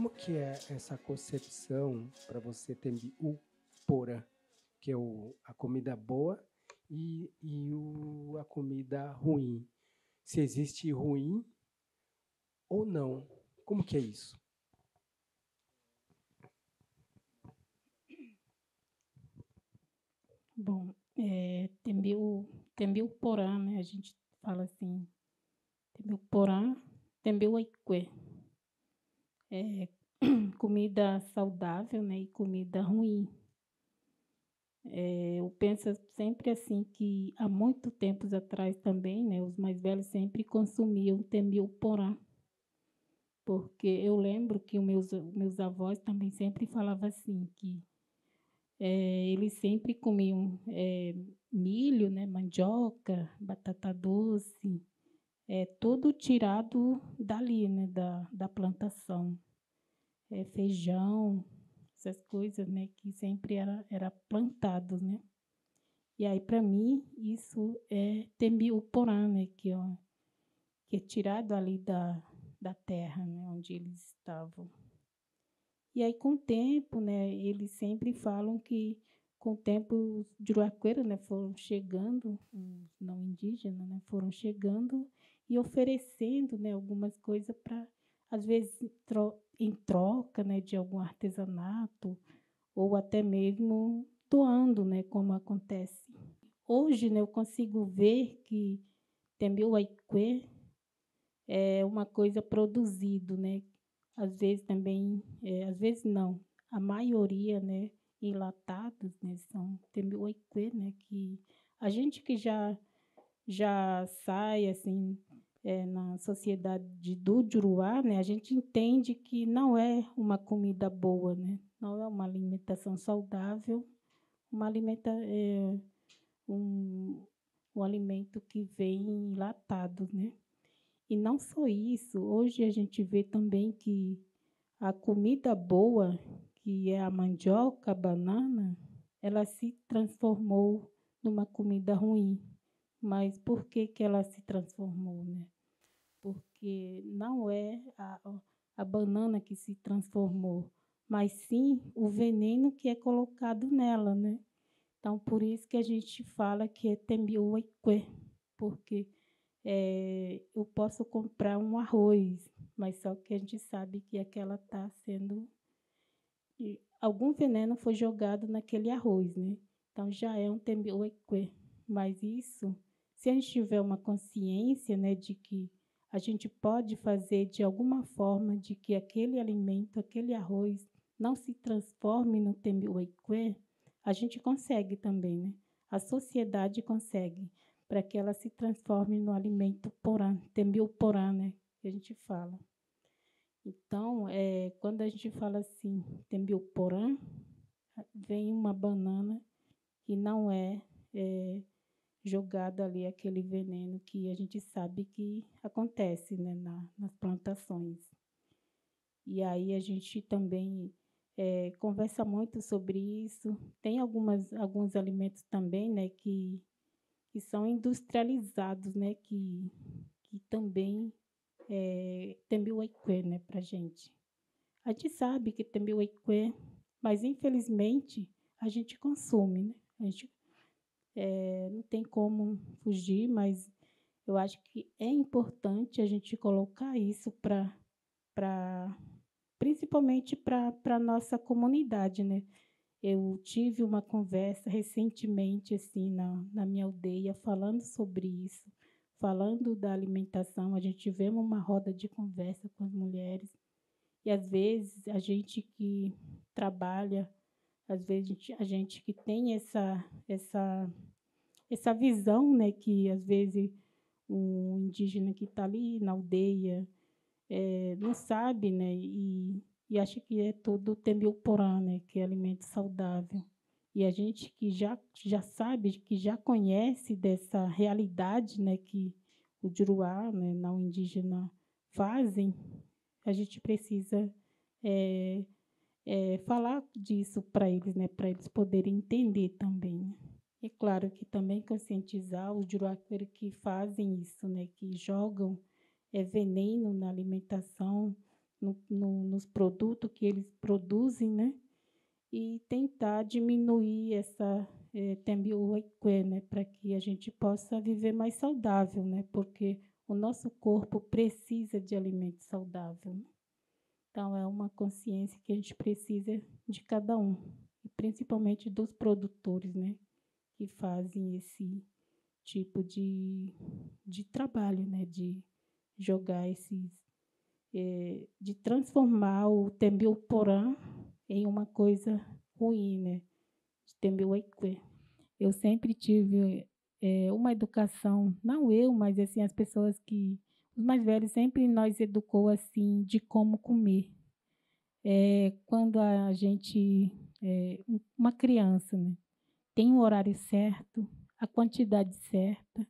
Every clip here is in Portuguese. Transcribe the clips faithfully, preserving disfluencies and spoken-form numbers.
Como que é essa concepção para você, tembi'u porã, que é o, a comida boa e, e o, a comida ruim? Se existe ruim ou não? Como que é isso? Bom, é, tembi'u, tembi'u porã, né? A gente fala assim, tembi'u porã, tembi'u aikwe. É, comida saudável, né, e comida ruim. É, eu penso sempre assim que há muito tempos atrás também, né, os mais velhos sempre consumiam tembi'u porã, porque eu lembro que os meus, meus avós também sempre falavam assim, que É, eles sempre comiam é, milho, né, mandioca, batata doce, é, tudo tirado dali, né, da, da plantação. É, feijão, essas coisas, né, que sempre era, era plantado, né? E aí, para mim, isso é tembi'u porã, né, que, ó, que é tirado ali da, da terra, né, onde eles estavam. E aí, com o tempo, né, eles sempre falam que, com o tempo, os juruacueiros, né, foram chegando, os não indígenas, né, foram chegando e oferecendo, né, algumas coisas para, às vezes, tro em troca, né, de algum artesanato ou até mesmo doando, né, como acontece. Hoje, né, eu consigo ver que tembi'u aikwe é uma coisa produzida, né, às vezes também, é, às vezes não, a maioria, né, enlatados, né, são tembi'u aikwe, né, que a gente que já, já sai, assim, é, na sociedade do Juruá, né, a gente entende que não é uma comida boa, né, não é uma alimentação saudável, uma alimenta, é, um, um alimento que vem enlatado, né. E não só isso, hoje a gente vê também que a comida boa, que é a mandioca, a banana, ela se transformou numa comida ruim. Mas por que que ela se transformou, né? Porque não é a, a banana que se transformou, mas sim o veneno que é colocado nela, né? Então, por isso que a gente fala que é tembi'u aikwe, porque É, eu posso comprar um arroz, mas só que a gente sabe que aquela está sendo... Algum veneno foi jogado naquele arroz, né? Então, já é um tembi'u aikwe. Mas isso, se a gente tiver uma consciência, né, de que a gente pode fazer de alguma forma de que aquele alimento, aquele arroz, não se transforme no tembi'u aikwe, a gente consegue também, né? A sociedade consegue, para que ela se transforme no alimento porã, tembi'u porã, né, que a gente fala. Então, é, quando a gente fala assim, tembi'u porã, vem uma banana que não é, é jogada ali aquele veneno que a gente sabe que acontece, né, na, nas plantações. E aí a gente também é, conversa muito sobre isso. Tem algumas, alguns alimentos também, né, que... que são industrializados, né, que, que também é tembi'u aikwe, né, para a gente. A gente sabe que tembi'u aikwe, mas, infelizmente, a gente consome. Né? A gente é, não tem como fugir, mas eu acho que é importante a gente colocar isso, pra, pra, principalmente para a nossa comunidade, né? Eu tive uma conversa recentemente assim na, na minha aldeia falando sobre isso, falando da alimentação. A gente tivemos uma roda de conversa com as mulheres e, às vezes, a gente que trabalha, às vezes, a gente, a gente que tem essa, essa, essa visão, né, que, às vezes, um indígena que está ali na aldeia é, não sabe, né, e... E acho que é tudo tembi'u porã, né, que é alimento saudável. E a gente que já, já sabe, que já conhece dessa realidade, né, que o Juruá, né, não indígena, fazem, a gente precisa é, é, falar disso para eles, né, para eles poderem entender também. E, claro, que também conscientizar os juruacueiros que fazem isso, né, que jogam é, veneno na alimentação, no, no, nos produtos que eles produzem, né? E tentar diminuir essa é, tembi'u aikwe, né? Para que a gente possa viver mais saudável, né? Porque o nosso corpo precisa de alimento saudável, né? Então, é uma consciência que a gente precisa de cada um, e principalmente dos produtores, né? Que fazem esse tipo de, de trabalho, né? De jogar esses... É, de transformar o tembi'u porã em uma coisa ruim, né? De tembi'u aikwe. Eu sempre tive é, uma educação, não eu, mas assim, as pessoas que... Os mais velhos sempre nós educou assim, de como comer. É, quando a gente... É, uma criança, né? Tem um horário certo, a quantidade certa.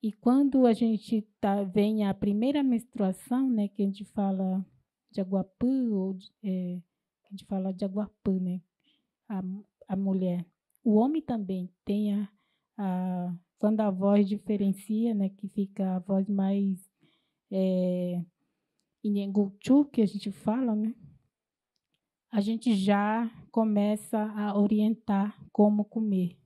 E quando a gente tá, vem a primeira menstruação, né, que a gente fala de aguapu, ou de, é, a gente fala de aguapu, né, a, a mulher. O homem também tem a, a... Quando a voz diferencia, né, que fica a voz mais é, inguchu, que a gente fala, né, a gente já começa a orientar como comer.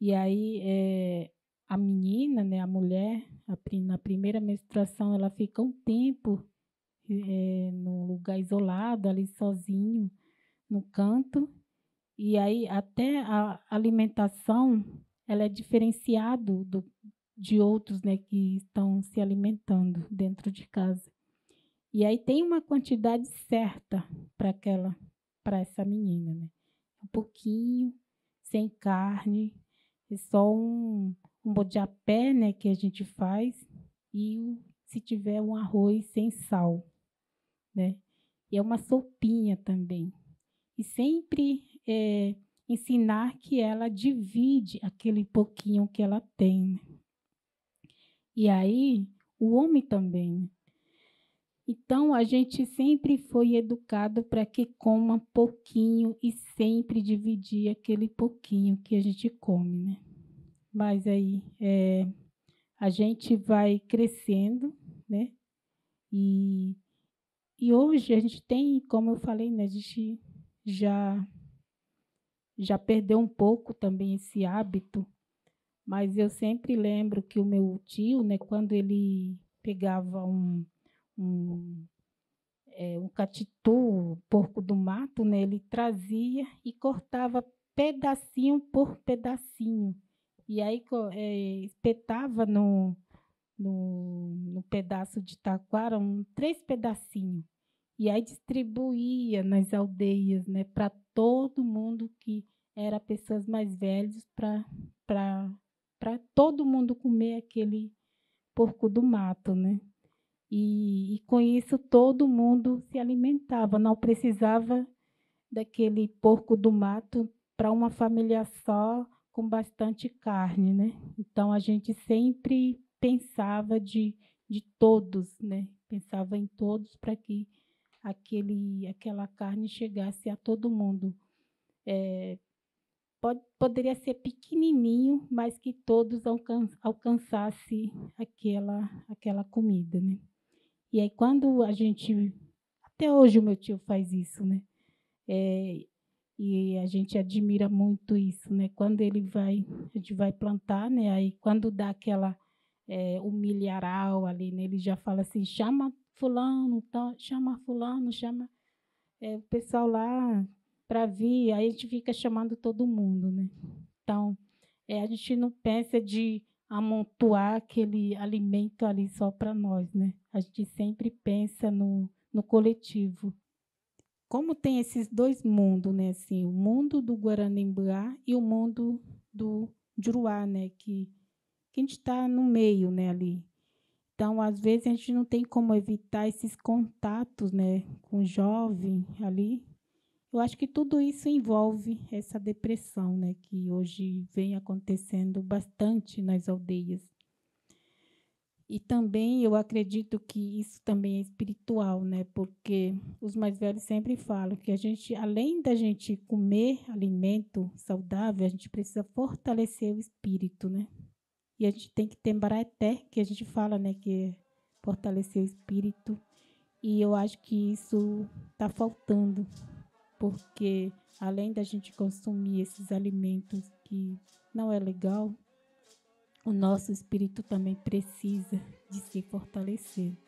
E aí é, a menina, né, a mulher, a, na primeira menstruação, ela fica um tempo é, num lugar isolado, ali sozinho, no canto. E aí até a alimentação ela é diferenciada do, de outros, né, que estão se alimentando dentro de casa. E aí tem uma quantidade certa para aquela, para essa menina, né? Um pouquinho, sem carne, é só um, um bodiapé, né, que a gente faz, e se tiver um arroz sem sal, né? E é uma sopinha também. E sempre é, ensinar que ela divide aquele pouquinho que ela tem, né? E aí o homem também, né? Então, a gente sempre foi educado para que coma pouquinho e sempre dividir aquele pouquinho que a gente come, né? Mas aí é, a gente vai crescendo, né? E, e hoje a gente tem, como eu falei, né? A gente já, já perdeu um pouco também esse hábito, mas eu sempre lembro que o meu tio, né? Quando ele pegava um... Um, é, um catitu, porco do mato, né? Ele trazia e cortava pedacinho por pedacinho. E aí é, espetava no, no, no pedaço de taquara um, três pedacinhos. E aí distribuía nas aldeias, né? Para todo mundo que era pessoas mais velhas, para todo mundo comer aquele porco do mato, né? E, e, com isso, todo mundo se alimentava, não precisava daquele porco do mato para uma família só, com bastante carne, né? Então, a gente sempre pensava de, de todos, né? Pensava em todos para que aquele, aquela carne chegasse a todo mundo. É, pode, poderia ser pequenininho, mas que todos alcan, alcançassem aquela, aquela comida, né? E aí, quando a gente... Até hoje o meu tio faz isso, né? É, e a gente admira muito isso, né? Quando ele vai... A gente vai plantar, né? Aí, quando dá aquela... É, o milharal ali, né? Ele já fala assim, chama fulano, então, chama fulano, chama é, o pessoal lá para vir. Aí, a gente fica chamando todo mundo, né? Então, é, a gente não pensa de amontoar aquele alimento ali só para nós, né? A gente sempre pensa no, no coletivo. Como tem esses dois mundos, né? Assim, o mundo do Guarani Mbyá e o mundo do Juruá, né? Que, que a gente está no meio, né? Ali. Então, às vezes a gente não tem como evitar esses contatos, né? Com o jovem ali. Eu acho que tudo isso envolve essa depressão, né, que hoje vem acontecendo bastante nas aldeias. E também eu acredito que isso também é espiritual, né, porque os mais velhos sempre falam que a gente, além da gente comer alimento saudável, a gente precisa fortalecer o espírito, né? E a gente tem que ter mbaraeté, que a gente fala, né, que é fortalecer o espírito. E eu acho que isso está faltando, porque além da gente consumir esses alimentos que não é legal, o nosso espírito também precisa de se fortalecer.